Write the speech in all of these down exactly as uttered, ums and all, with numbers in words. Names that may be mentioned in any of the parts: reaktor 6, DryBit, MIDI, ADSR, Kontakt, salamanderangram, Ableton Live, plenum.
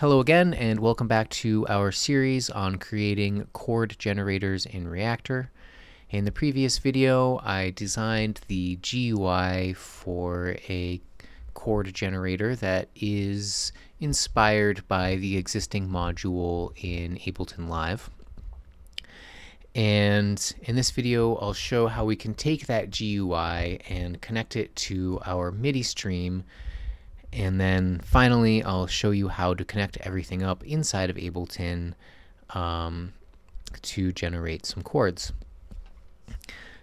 Hello again, and welcome back to our series on creating chord generators in Reactor. In the previous video, I designed the G U I for a chord generator that is inspired by the existing module in Ableton Live. And in this video, I'll show how we can take that G U I and connect it to our MIDI stream. And then finally, I'll show you how to connect everything up inside of Ableton um, to generate some chords.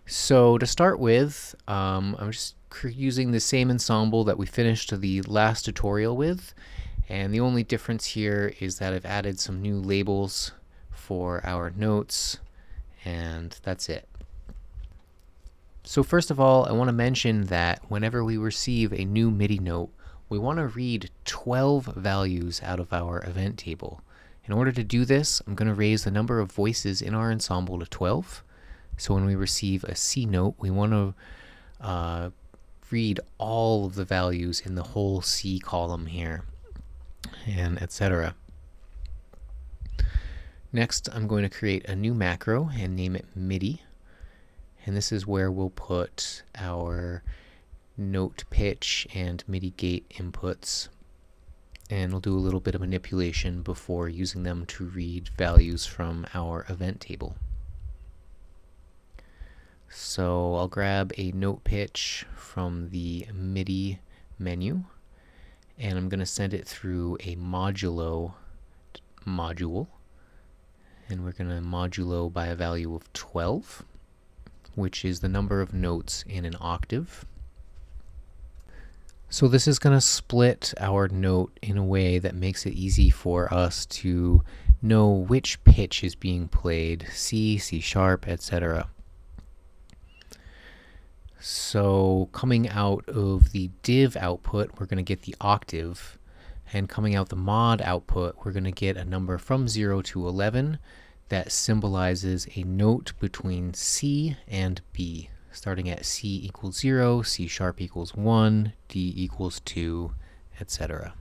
So to start with, um, I'm just using the same ensemble that we finished the last tutorial with. And the only difference here is that I've added some new labels for our notes, and that's it. So first of all, I want to mention that whenever we receive a new MIDI note, we want to read twelve values out of our event table. In order to do this, I'm going to raise the number of voices in our ensemble to twelve. So when we receive a C note, we want to uh, read all of the values in the whole C column here, and et cetera. Next, I'm going to create a new macro and name it MIDI. And this is where we'll put our note pitch and MIDI gate inputs, and we'll do a little bit of manipulation before using them to read values from our event table. So I'll grab a note pitch from the MIDI menu, and I'm going to send it through a modulo module, and we're going to modulo by a value of twelve, which is the number of notes in an octave. So this is going to split our note in a way that makes it easy for us to know which pitch is being played, C, C sharp, et cetera. So coming out of the div output, we're going to get the octave, and coming out the mod output, we're going to get a number from zero to eleven that symbolizes a note between C and B. Starting at C equals zero, C sharp equals one, D equals two, et cetera.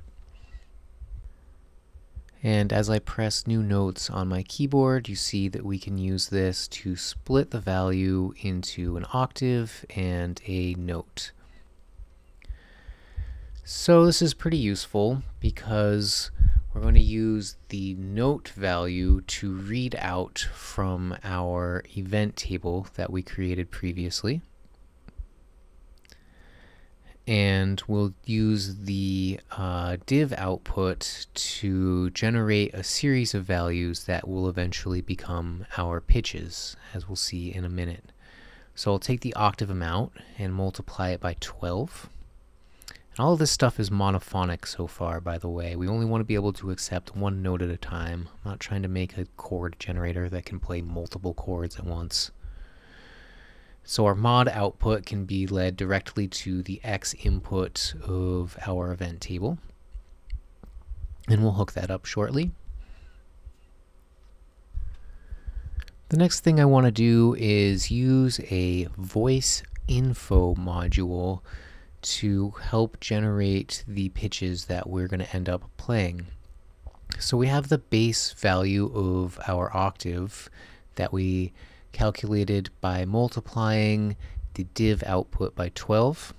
And as I press new notes on my keyboard, you see that we can use this to split the value into an octave and a note. So this is pretty useful because we're going to use the note value to read out from our event table that we created previously. And we'll use the uh, div output to generate a series of values that will eventually become our pitches, as we'll see in a minute. So I'll take the octave amount and multiply it by twelve. All of this stuff is monophonic so far, by the way. We only want to be able to accept one note at a time. I'm not trying to make a chord generator that can play multiple chords at once. So our mod output can be led directly to the X input of our event table, and we'll hook that up shortly. The next thing I want to do is use a voice info module to help generate the pitches that we're going to end up playing. So we have the base value of our octave that we calculated by multiplying the div output by twelve.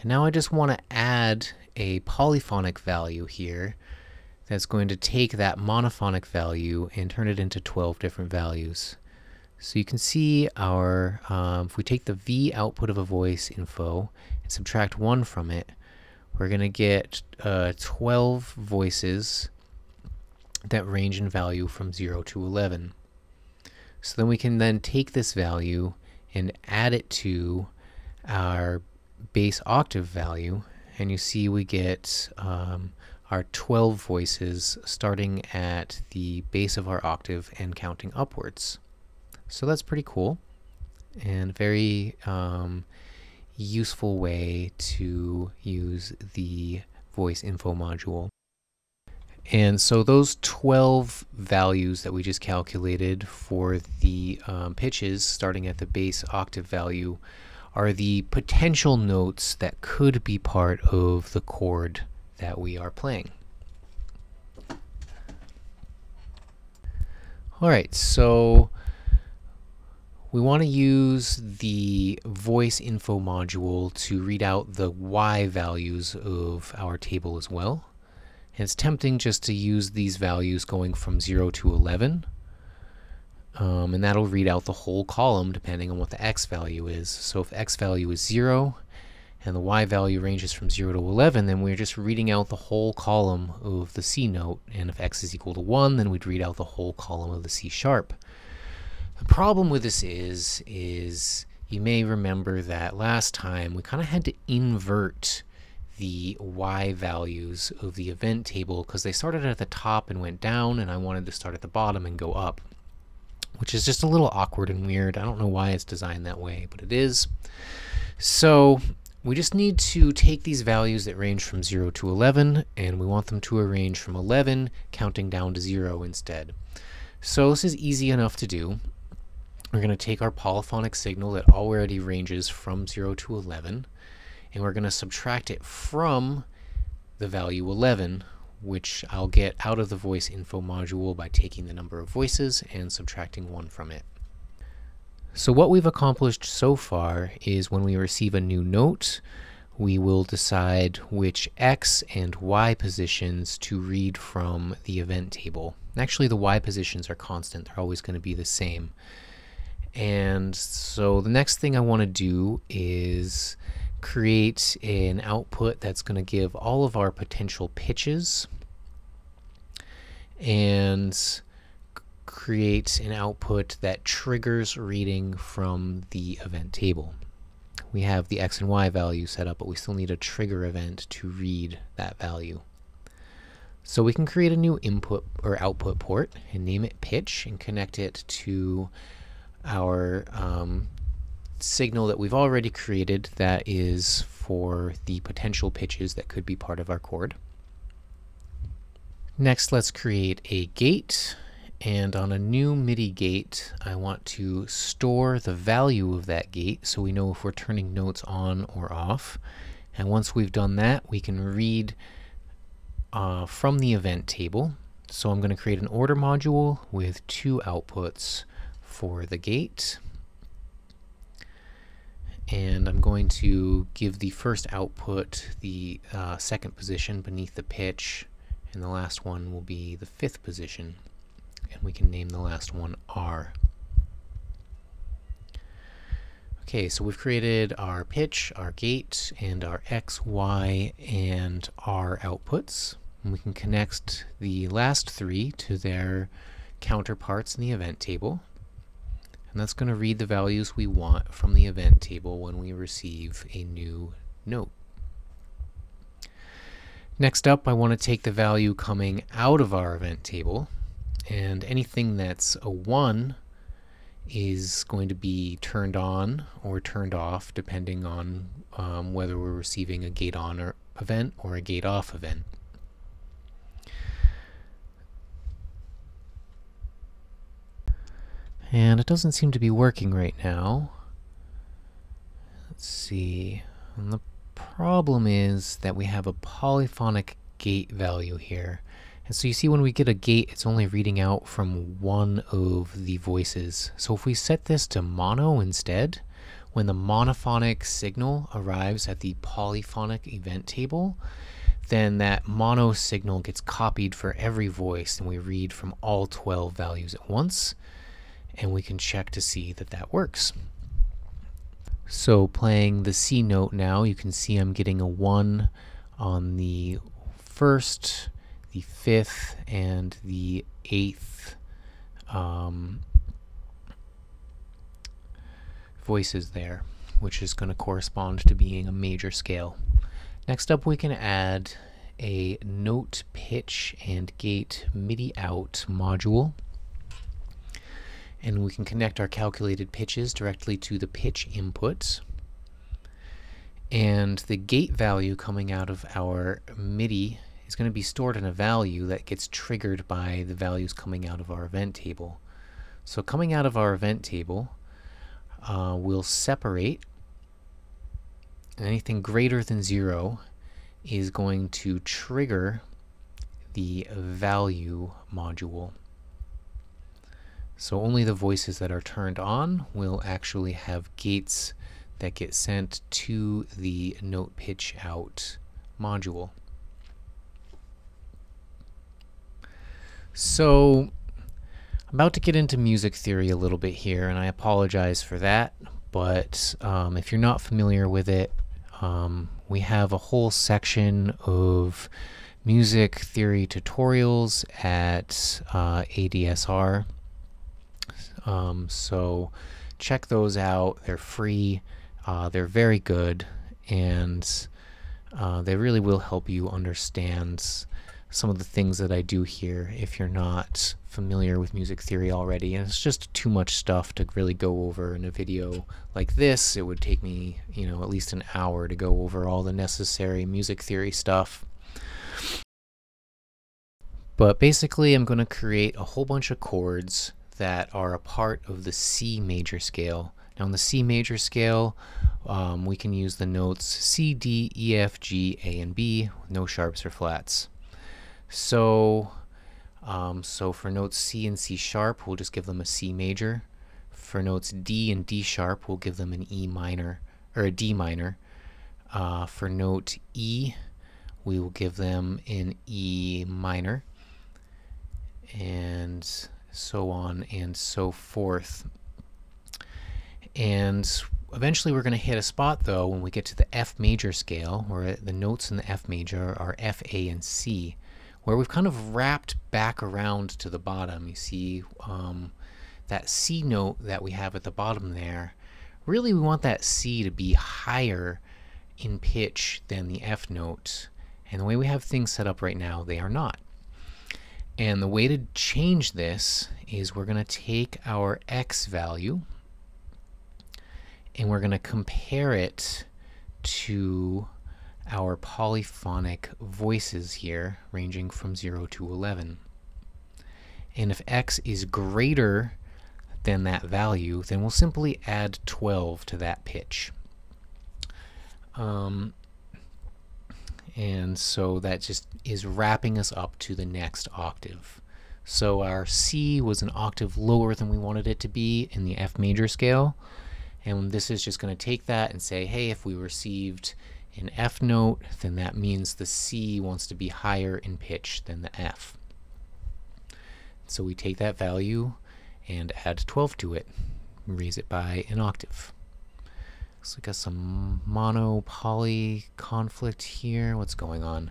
And now I just want to add a polyphonic value here that's going to take that monophonic value and turn it into twelve different values. So you can see our, um, if we take the V output of a voice info and subtract one from it, we're going to get uh, twelve voices that range in value from zero to eleven. So then we can then take this value and add it to our base octave value, and you see we get um, our twelve voices starting at the base of our octave and counting upwards. So that's pretty cool, and very um, useful way to use the voice info module. And so those twelve values that we just calculated for the um, pitches starting at the base octave value are the potential notes that could be part of the chord that we are playing. Alright, so we want to use the voice info module to read out the Y values of our table as well. And it's tempting just to use these values going from zero to eleven. Um, and that'll read out the whole column depending on what the X value is. So if X value is zero and the Y value ranges from zero to eleven, then we're just reading out the whole column of the C note. And if X is equal to one, then we'd read out the whole column of the C sharp. The problem with this is, is you may remember that last time we kind of had to invert the Y values of the event table because they started at the top and went down, and I wanted to start at the bottom and go up, which is just a little awkward and weird. I don't know why it's designed that way, but it is. So we just need to take these values that range from zero to eleven, and we want them to arrange from eleven counting down to zero instead. So this is easy enough to do. We're going to take our polyphonic signal that already ranges from zero to eleven, and we're going to subtract it from the value eleven, which I'll get out of the voice info module by taking the number of voices and subtracting one from it. So what we've accomplished so far is when we receive a new note, we will decide which X and Y positions to read from the event table. Actually, the Y positions are constant. They're always going to be the same. And so the next thing I want to do is create an output that's going to give all of our potential pitches and create an output that triggers reading from the event table. We have the X and Y value set up, but we still need a trigger event to read that value. So we can create a new input or output port and name it pitch and connect it to our um, signal that we've already created that is for the potential pitches that could be part of our chord. Next, let's create a gate, and on a new MIDI gate I want to store the value of that gate so we know if we're turning notes on or off. And once we've done that, we can read Uh, from the event table. So I'm going to create an order module with two outputs for the gate, and I'm going to give the first output the uh, second position beneath the pitch, and the last one will be the fifth position, and we can name the last one R. Okay, so we've created our pitch, our gate, and our X, Y, and R outputs. And we can connect the last three to their counterparts in the event table, and that's going to read the values we want from the event table when we receive a new note. Next up, I want to take the value coming out of our event table, and anything that's a one is going to be turned on or turned off depending on um, whether we're receiving a gate on or event or a gate off event. And it doesn't seem to be working right now. Let's see. And the problem is that we have a polyphonic gate value here. And so you see when we get a gate, it's only reading out from one of the voices. So if we set this to mono instead, when the monophonic signal arrives at the polyphonic event table, then that mono signal gets copied for every voice, and we read from all twelve values at once, and we can check to see that that works. So playing the C note now, you can see I'm getting a one on the first, the fifth, and the eighth um, voices there, which is going to correspond to being a major scale. Next up, we can add a note pitch and gate MIDI out module, and we can connect our calculated pitches directly to the pitch inputs. And the gate value coming out of our MIDI is going to be stored in a value that gets triggered by the values coming out of our event table. So coming out of our event table, uh, we'll separate. Anything greater than zero is going to trigger the value module. So only the voices that are turned on will actually have gates that get sent to the note pitch out module. So I'm about to get into music theory a little bit here, and I apologize for that, but um, if you're not familiar with it, um, we have a whole section of music theory tutorials at uh, A D S R. Um, so check those out. They're free. Uh, they're very good, and uh, they really will help you understand some of the things that I do here if you're not familiar with music theory already. And it's just too much stuff to really go over in a video like this. It would take me, you know, at least an hour to go over all the necessary music theory stuff. But basically, I'm going to create a whole bunch of chords that are a part of the C major scale. Now, on the C major scale, um, we can use the notes C, D, E, F, G, A, and B, with no sharps or flats. So, um, so for notes C and C sharp, we'll just give them a C major. For notes D and D sharp, we'll give them an E minor, or a D minor. Uh, for note E, we will give them an E minor, and so on and so forth. And eventually we're going to hit a spot, though, when we get to the F major scale, where the notes in the F major are F, A, and C, where we've kind of wrapped back around to the bottom. You see um, that C note that we have at the bottom there, really we want that C to be higher in pitch than the F note, and the way we have things set up right now, they are not. And the way to change this is we're going to take our X value and we're going to compare it to our polyphonic voices here, ranging from zero to eleven. And if X is greater than that value, then we'll simply add twelve to that pitch. Um, and so that just is wrapping us up to the next octave. So our C was an octave lower than we wanted it to be in the F major scale, and this is just going to take that and say, hey, if we received an F note, then that means the C wants to be higher in pitch than the F. So we take that value and add twelve to it, raise it by an octave. So we got some mono poly conflict here. What's going on?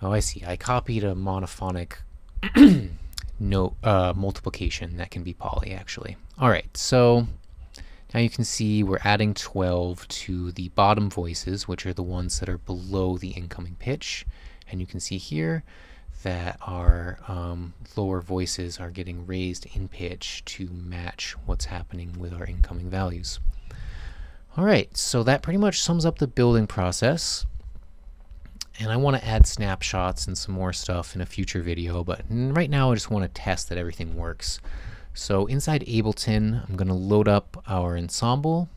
Oh, I see. I copied a monophonic note uh, multiplication that can be poly, actually. All right. So now you can see we're adding twelve to the bottom voices, which are the ones that are below the incoming pitch. And you can see here that our um, lower voices are getting raised in pitch to match what's happening with our incoming values. Alright, so that pretty much sums up the building process, and I want to add snapshots and some more stuff in a future video, but right now I just want to test that everything works. So inside Ableton, I'm going to load up our ensemble,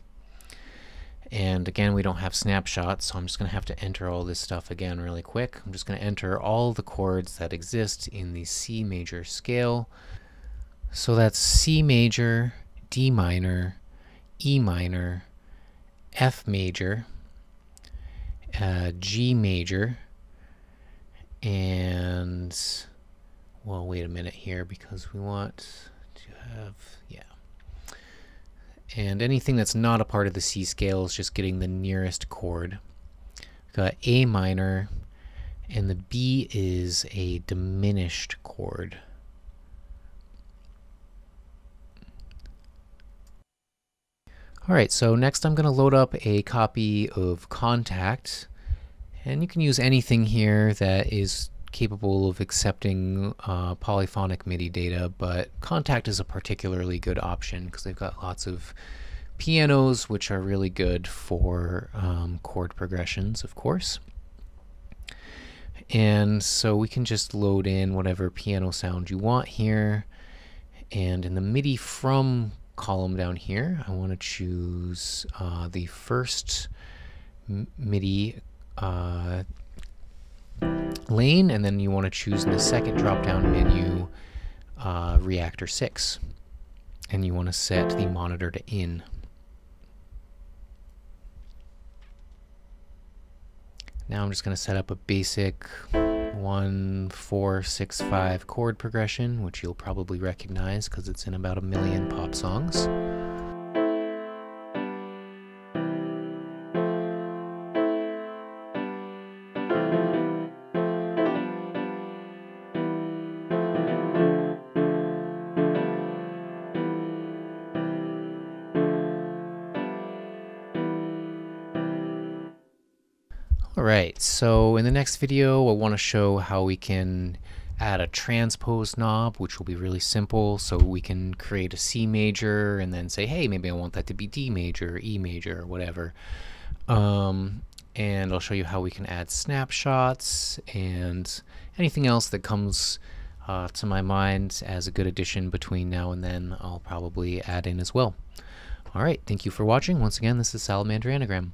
and again we don't have snapshots, so I'm just going to have to enter all this stuff again really quick. I'm just going to enter all the chords that exist in the C major scale. So that's C major, D minor, E minor, F major, uh, G major, and, well, wait a minute here, because we want to have, yeah. And anything that's not a part of the C scale is just getting the nearest chord. We've got A minor, and the B is a diminished chord. Alright, so next I'm going to load up a copy of Kontakt, and you can use anything here that is capable of accepting uh, polyphonic MIDI data, but Kontakt is a particularly good option because they've got lots of pianos which are really good for um, chord progressions, of course. And so we can just load in whatever piano sound you want here, and in the MIDI from column down here, I want to choose uh, the first MIDI uh, lane, and then you want to choose in the second drop down menu uh, Reactor six, and you want to set the monitor to in. Now I'm just going to set up a basic one four six five chord progression, which you'll probably recognize because it's in about a million pop songs. Alright, so in the next video I want to show how we can add a transpose knob, which will be really simple. So we can create a C major and then say, hey, maybe I want that to be D major or E major or whatever. Um, and I'll show you how we can add snapshots and anything else that comes uh, to my mind as a good addition between now and then. I'll probably add in as well. Alright, thank you for watching. Once again, this is Salamander Anagram.